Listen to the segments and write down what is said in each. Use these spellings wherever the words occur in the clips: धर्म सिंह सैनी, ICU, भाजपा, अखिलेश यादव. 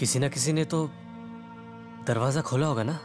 किसी ना किसी ने तो दरवाजा खोला होगा ना।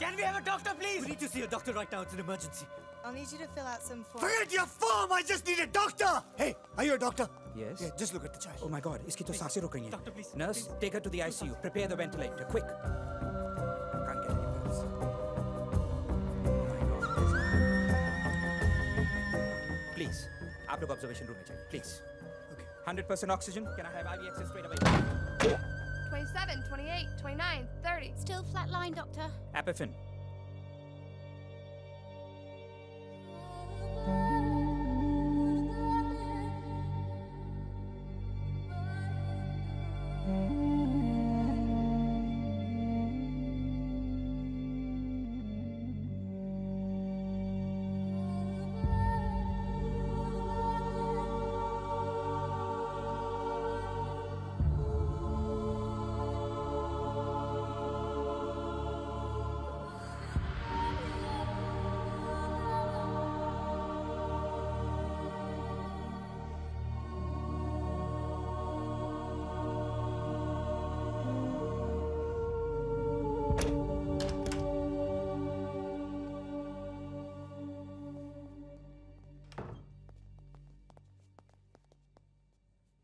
Can we have a doctor, please? We need to see a doctor right now. It's an emergency. I'll need you to fill out some form. Forget your form! I just need a doctor! Hey, are you a doctor? Yes. Yeah, just look at the child. Oh my God, iski to saansein ruk gayi hain. Doctor, please. Nurse, please. Take her to the ICU. Prepare the ventilator, quick. Can't get any pills. Oh my God. Please, aap log observation room mein jaye. Please. Okay. 100% oxygen. Can I have IV access straight away? 27, 28, 29, 30. Still flat line, Doctor. Apophine.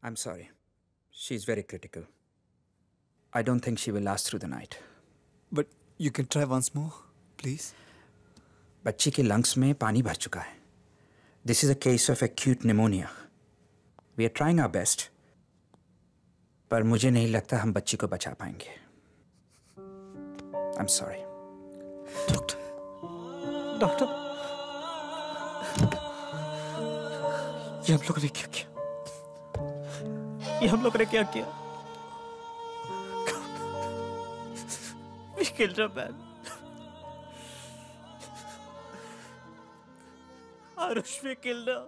I'm sorry. She's very critical. I don't think she will last through the night. But you can try once more, please. बच्ची के lungs में पानी भर चुका है. This is a case of acute pneumonia. We are trying our best. पर मुझे नहीं लगता हम बच्ची को बचा पाएंगे. I'm sorry. Doctor. Doctor. ये हम लोगों ने क्या किया? हम लोग ने क्या किया? We killed a man. Arush, we killed her.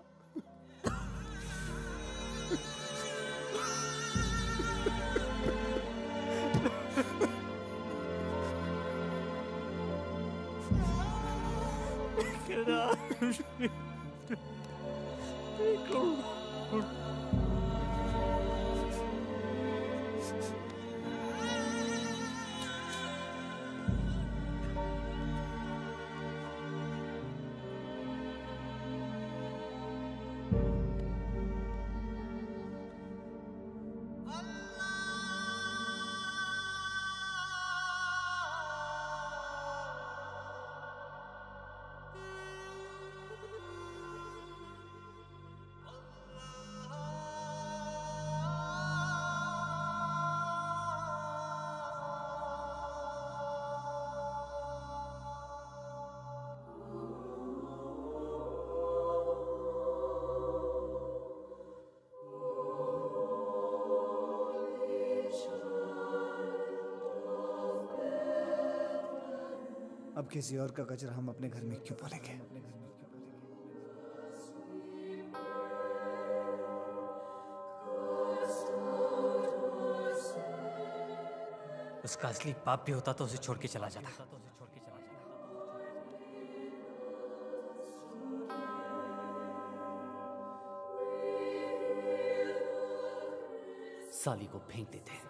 We killed Arush. We killed her. अब किसी और का कचरा हम अपने घर में क्यों बोलेंगे। उसका असली पाप भी होता तो उसे छोड़ के चला जाता। साली को फेंक देते हैं।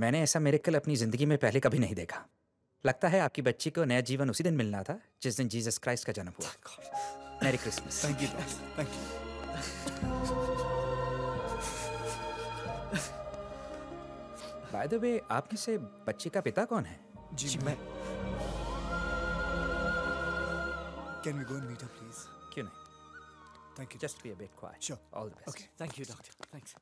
मैंने ऐसा मिरेकल अपनी जिंदगी में पहले कभी नहीं देखा। लगता है आपकी बच्ची को नया जीवन उसी दिन मिलना था जिस दिन जीसस क्राइस्ट का जन्म हुआ। Mary Christmas. Thank you, thank you. By the way, आप में से बच्ची का पिता कौन है? जी मैं। Can we go and meet up please? क्यों नहीं? Thank you. Just be a bit quiet. Sure. All the best. Okay, thank you doctor. Thanks.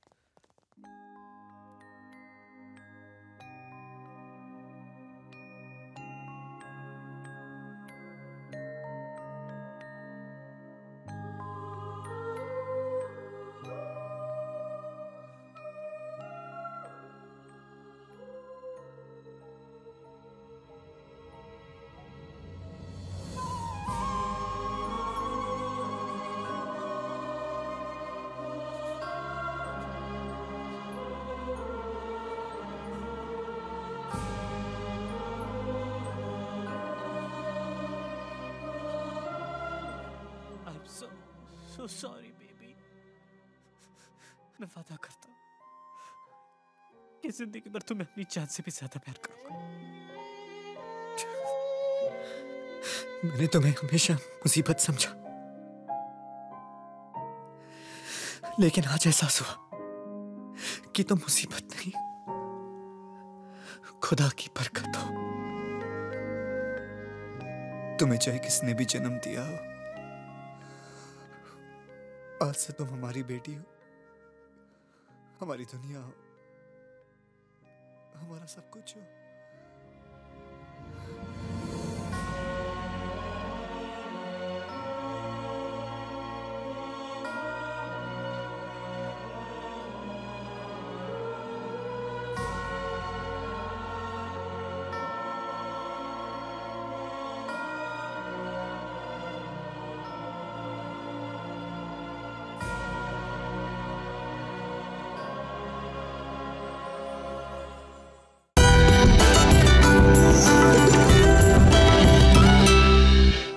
Sorry baby, मैं वादा करता हूं कि जिंदगी भर तुम्हें अपनी जान से भी ज्यादा प्यार करूंगा। मैंने तुम्हें हमेशा मुसीबत समझा, लेकिन आज एहसास हुआ कि तुम मुसीबत नहीं, खुदा की बरकत हो। तुम्हें चाहे किसने भी जन्म दिया हो, आज से तुम हमारी बेटी हो, हमारी दुनिया हो, हमारा सब कुछ हो।